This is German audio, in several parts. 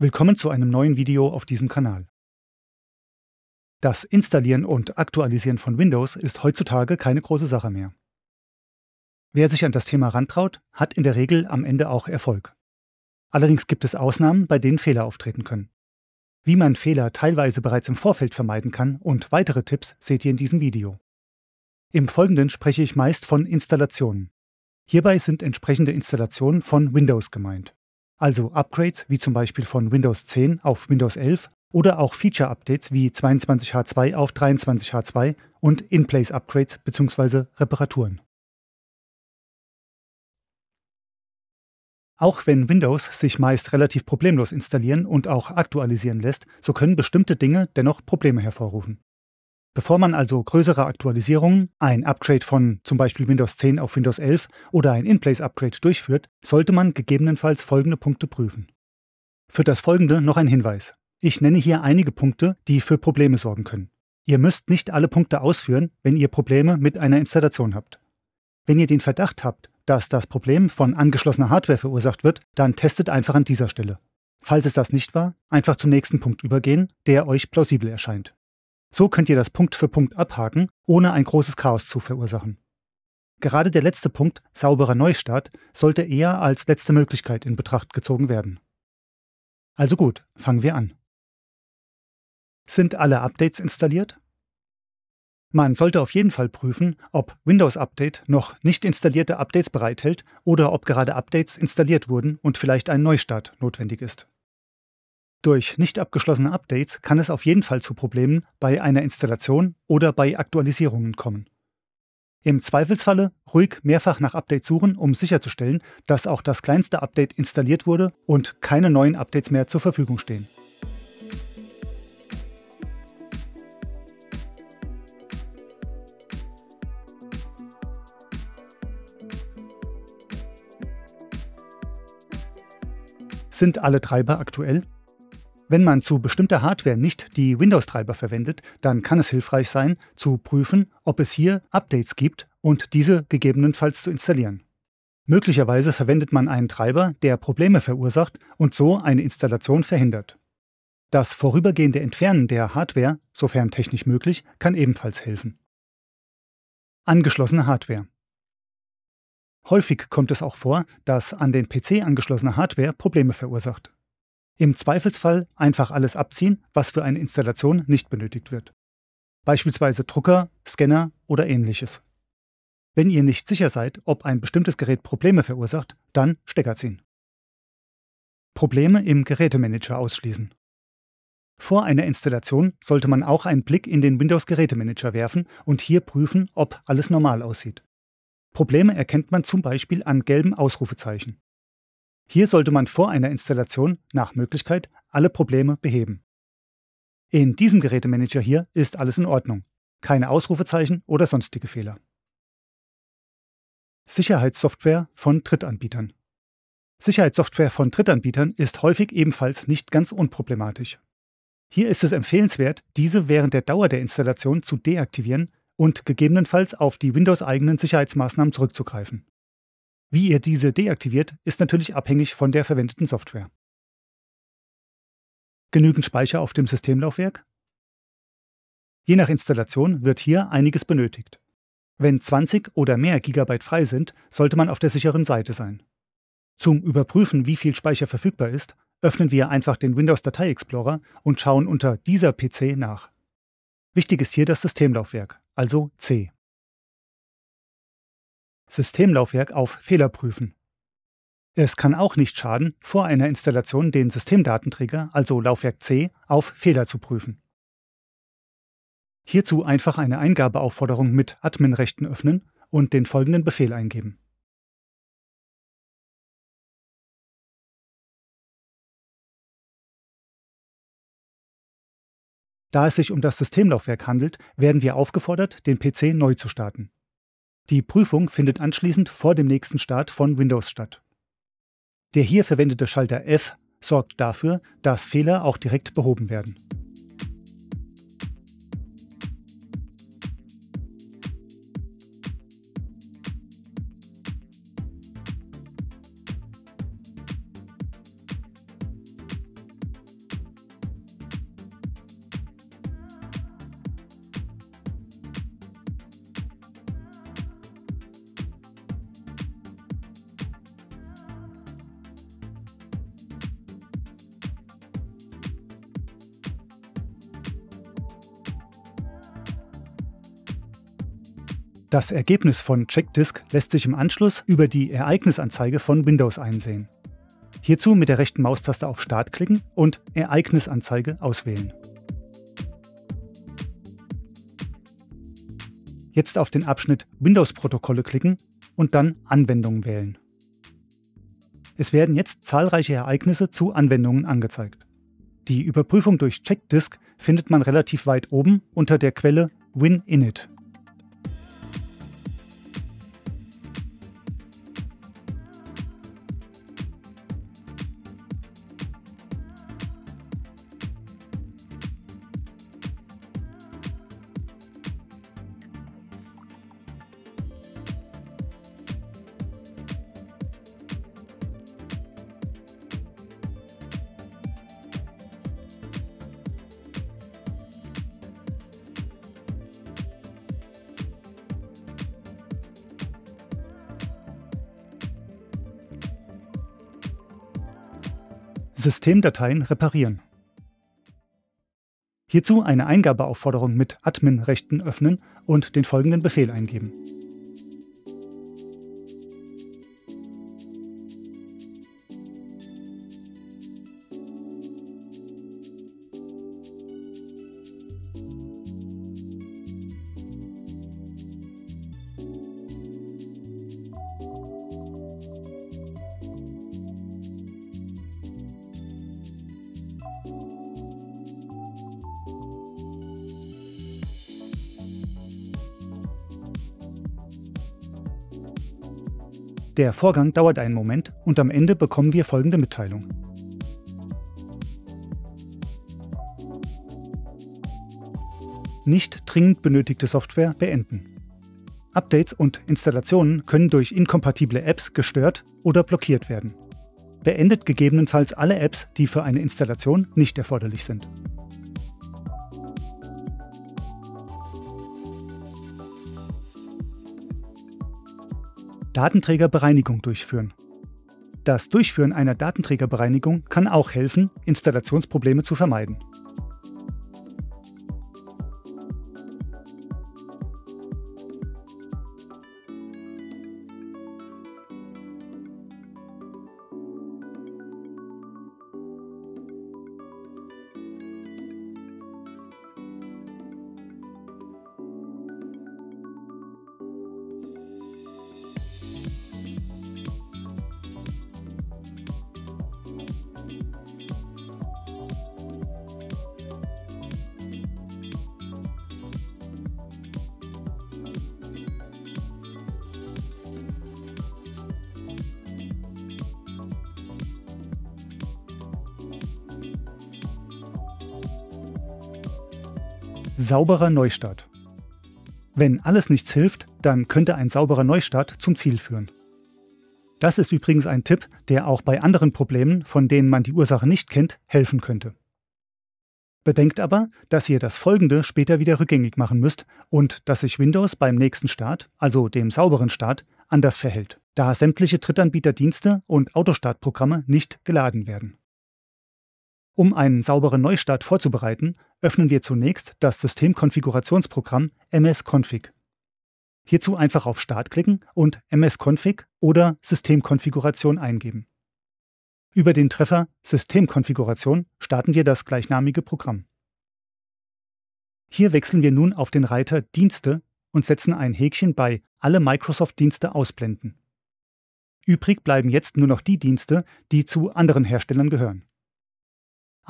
Willkommen zu einem neuen Video auf diesem Kanal. Das Installieren und Aktualisieren von Windows ist heutzutage keine große Sache mehr. Wer sich an das Thema rantraut, hat in der Regel am Ende auch Erfolg. Allerdings gibt es Ausnahmen, bei denen Fehler auftreten können. Wie man Fehler teilweise bereits im Vorfeld vermeiden kann und weitere Tipps seht ihr in diesem Video. Im Folgenden spreche ich meist von Installationen. Hierbei sind entsprechende Installationen von Windows gemeint. Also Upgrades wie zum Beispiel von Windows 10 auf Windows 11 oder auch Feature-Updates wie 22H2 auf 23H2 und In-Place-Upgrades bzw. Reparaturen. Auch wenn Windows sich meist relativ problemlos installieren und auch aktualisieren lässt, so können bestimmte Dinge dennoch Probleme hervorrufen. Bevor man also größere Aktualisierungen, ein Upgrade von zum Beispiel Windows 10 auf Windows 11 oder ein In-Place-Upgrade durchführt, sollte man gegebenenfalls folgende Punkte prüfen. Für das Folgende noch ein Hinweis. Ich nenne hier einige Punkte, die für Probleme sorgen können. Ihr müsst nicht alle Punkte ausführen, wenn ihr Probleme mit einer Installation habt. Wenn ihr den Verdacht habt, dass das Problem von angeschlossener Hardware verursacht wird, dann testet einfach an dieser Stelle. Falls es das nicht war, einfach zum nächsten Punkt übergehen, der euch plausibel erscheint. So könnt ihr das Punkt für Punkt abhaken, ohne ein großes Chaos zu verursachen. Gerade der letzte Punkt, sauberer Neustart, sollte eher als letzte Möglichkeit in Betracht gezogen werden. Also gut, fangen wir an. Sind alle Updates installiert? Man sollte auf jeden Fall prüfen, ob Windows Update noch nicht installierte Updates bereithält oder ob gerade Updates installiert wurden und vielleicht ein Neustart notwendig ist. Durch nicht abgeschlossene Updates kann es auf jeden Fall zu Problemen bei einer Installation oder bei Aktualisierungen kommen. Im Zweifelsfalle ruhig mehrfach nach Updates suchen, um sicherzustellen, dass auch das kleinste Update installiert wurde und keine neuen Updates mehr zur Verfügung stehen. Sind alle Treiber aktuell? Wenn man zu bestimmter Hardware nicht die Windows-Treiber verwendet, dann kann es hilfreich sein, zu prüfen, ob es hier Updates gibt und diese gegebenenfalls zu installieren. Möglicherweise verwendet man einen Treiber, der Probleme verursacht und so eine Installation verhindert. Das vorübergehende Entfernen der Hardware, sofern technisch möglich, kann ebenfalls helfen. Angeschlossene Hardware. Häufig kommt es auch vor, dass an den PC angeschlossene Hardware Probleme verursacht. Im Zweifelsfall einfach alles abziehen, was für eine Installation nicht benötigt wird. Beispielsweise Drucker, Scanner oder ähnliches. Wenn ihr nicht sicher seid, ob ein bestimmtes Gerät Probleme verursacht, dann Stecker ziehen. Probleme im Gerätemanager ausschließen. Vor einer Installation sollte man auch einen Blick in den Windows-Gerätemanager werfen und hier prüfen, ob alles normal aussieht. Probleme erkennt man zum Beispiel an gelben Ausrufezeichen. Hier sollte man vor einer Installation nach Möglichkeit alle Probleme beheben. In diesem Gerätemanager hier ist alles in Ordnung. Keine Ausrufezeichen oder sonstige Fehler. Sicherheitssoftware von Drittanbietern. Sicherheitssoftware von Drittanbietern ist häufig ebenfalls nicht ganz unproblematisch. Hier ist es empfehlenswert, diese während der Dauer der Installation zu deaktivieren und gegebenenfalls auf die Windows-eigenen Sicherheitsmaßnahmen zurückzugreifen. Wie ihr diese deaktiviert, ist natürlich abhängig von der verwendeten Software. Genügend Speicher auf dem Systemlaufwerk? Je nach Installation wird hier einiges benötigt. Wenn 20 oder mehr Gigabyte frei sind, sollte man auf der sicheren Seite sein. Zum Überprüfen, wie viel Speicher verfügbar ist, öffnen wir einfach den Windows-Datei-Explorer und schauen unter dieser PC nach. Wichtig ist hier das Systemlaufwerk, also C. Systemlaufwerk auf Fehler prüfen. Es kann auch nicht schaden, vor einer Installation den Systemdatenträger, also Laufwerk C, auf Fehler zu prüfen. Hierzu einfach eine Eingabeaufforderung mit Adminrechten öffnen und den folgenden Befehl eingeben. Da es sich um das Systemlaufwerk handelt, werden wir aufgefordert, den PC neu zu starten. Die Prüfung findet anschließend vor dem nächsten Start von Windows statt. Der hier verwendete Schalter F sorgt dafür, dass Fehler auch direkt behoben werden. Das Ergebnis von Checkdisk lässt sich im Anschluss über die Ereignisanzeige von Windows einsehen. Hierzu mit der rechten Maustaste auf Start klicken und Ereignisanzeige auswählen. Jetzt auf den Abschnitt Windows-Protokolle klicken und dann Anwendungen wählen. Es werden jetzt zahlreiche Ereignisse zu Anwendungen angezeigt. Die Überprüfung durch Checkdisk findet man relativ weit oben unter der Quelle WinInit. Systemdateien reparieren. Hierzu eine Eingabeaufforderung mit Admin-Rechten öffnen und den folgenden Befehl eingeben. Der Vorgang dauert einen Moment und am Ende bekommen wir folgende Mitteilung. Nicht dringend benötigte Software beenden. Updates und Installationen können durch inkompatible Apps gestört oder blockiert werden. Beendet gegebenenfalls alle Apps, die für eine Installation nicht erforderlich sind. Datenträgerbereinigung durchführen. Das Durchführen einer Datenträgerbereinigung kann auch helfen, Installationsprobleme zu vermeiden. Sauberer Neustart. Wenn alles nichts hilft, dann könnte ein sauberer Neustart zum Ziel führen. Das ist übrigens ein Tipp, der auch bei anderen Problemen, von denen man die Ursache nicht kennt, helfen könnte. Bedenkt aber, dass ihr das Folgende später wieder rückgängig machen müsst und dass sich Windows beim nächsten Start, also dem sauberen Start, anders verhält, da sämtliche Drittanbieterdienste und Autostartprogramme nicht geladen werden. Um einen sauberen Neustart vorzubereiten, öffnen wir zunächst das Systemkonfigurationsprogramm MS-Config. Hierzu einfach auf Start klicken und MS-Config oder Systemkonfiguration eingeben. Über den Treffer Systemkonfiguration starten wir das gleichnamige Programm. Hier wechseln wir nun auf den Reiter Dienste und setzen ein Häkchen bei Alle Microsoft-Dienste ausblenden. Übrig bleiben jetzt nur noch die Dienste, die zu anderen Herstellern gehören.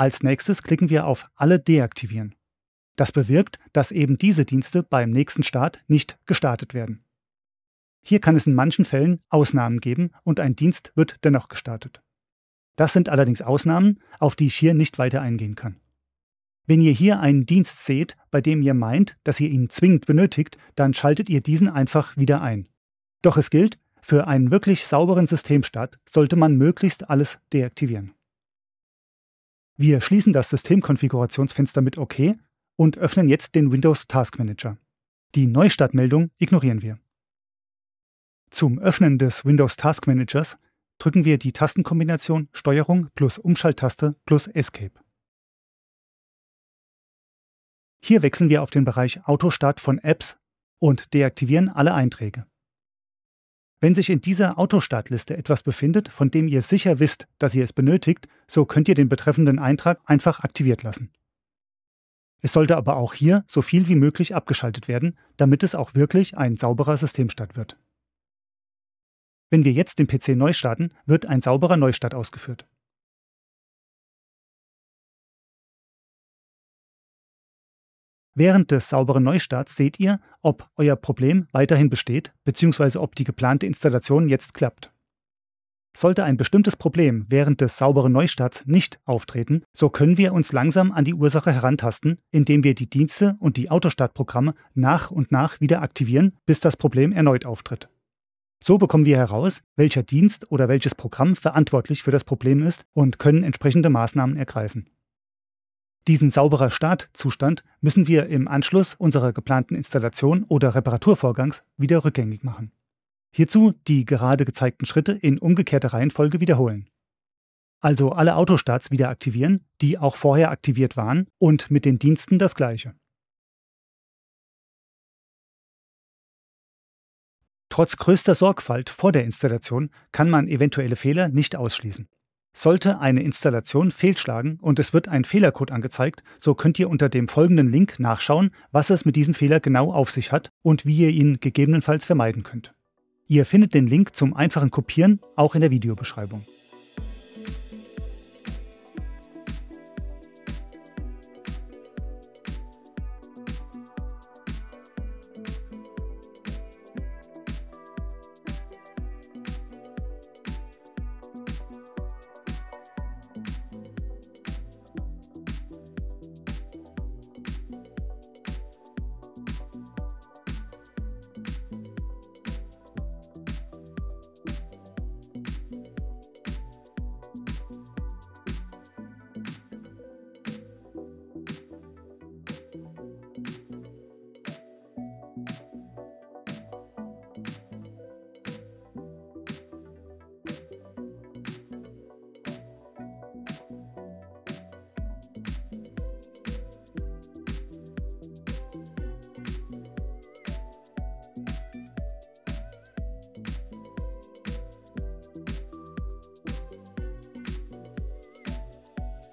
Als nächstes klicken wir auf Alle deaktivieren. Das bewirkt, dass eben diese Dienste beim nächsten Start nicht gestartet werden. Hier kann es in manchen Fällen Ausnahmen geben und ein Dienst wird dennoch gestartet. Das sind allerdings Ausnahmen, auf die ich hier nicht weiter eingehen kann. Wenn ihr hier einen Dienst seht, bei dem ihr meint, dass ihr ihn zwingend benötigt, dann schaltet ihr diesen einfach wieder ein. Doch es gilt, für einen wirklich sauberen Systemstart sollte man möglichst alles deaktivieren. Wir schließen das Systemkonfigurationsfenster mit OK und öffnen jetzt den Windows Task Manager. Die Neustartmeldung ignorieren wir. Zum Öffnen des Windows Task Managers drücken wir die Tastenkombination STRG plus Umschalttaste plus Escape. Hier wechseln wir auf den Bereich Autostart von Apps und deaktivieren alle Einträge. Wenn sich in dieser Autostartliste etwas befindet, von dem ihr sicher wisst, dass ihr es benötigt, so könnt ihr den betreffenden Eintrag einfach aktiviert lassen. Es sollte aber auch hier so viel wie möglich abgeschaltet werden, damit es auch wirklich ein sauberer Systemstart wird. Wenn wir jetzt den PC neu starten, wird ein sauberer Neustart ausgeführt. Während des sauberen Neustarts seht ihr, ob euer Problem weiterhin besteht bzw. ob die geplante Installation jetzt klappt. Sollte ein bestimmtes Problem während des sauberen Neustarts nicht auftreten, so können wir uns langsam an die Ursache herantasten, indem wir die Dienste und die Autostartprogramme nach und nach wieder aktivieren, bis das Problem erneut auftritt. So bekommen wir heraus, welcher Dienst oder welches Programm verantwortlich für das Problem ist und können entsprechende Maßnahmen ergreifen. Diesen sauberer Startzustand müssen wir im Anschluss unserer geplanten Installation oder Reparaturvorgangs wieder rückgängig machen. Hierzu die gerade gezeigten Schritte in umgekehrter Reihenfolge wiederholen. Also alle Autostarts wieder aktivieren, die auch vorher aktiviert waren, und mit den Diensten das Gleiche. Trotz größter Sorgfalt vor der Installation kann man eventuelle Fehler nicht ausschließen. Sollte eine Installation fehlschlagen und es wird ein Fehlercode angezeigt, so könnt ihr unter dem folgenden Link nachschauen, was es mit diesem Fehler genau auf sich hat und wie ihr ihn gegebenenfalls vermeiden könnt. Ihr findet den Link zum einfachen Kopieren auch in der Videobeschreibung.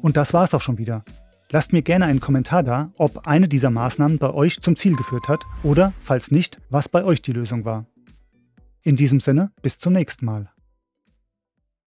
Und das war's auch schon wieder. Lasst mir gerne einen Kommentar da, ob eine dieser Maßnahmen bei euch zum Ziel geführt hat oder, falls nicht, was bei euch die Lösung war. In diesem Sinne, bis zum nächsten Mal.